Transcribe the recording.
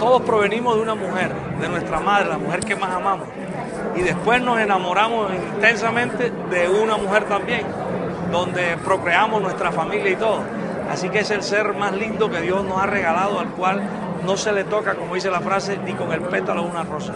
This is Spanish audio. Todos provenimos de una mujer, de nuestra madre, la mujer que más amamos. Y después nos enamoramos intensamente de una mujer también, donde procreamos nuestra familia y todo. Así que es el ser más lindo que Dios nos ha regalado, al cual no se le toca, como dice la frase, ni con el pétalo de una rosa.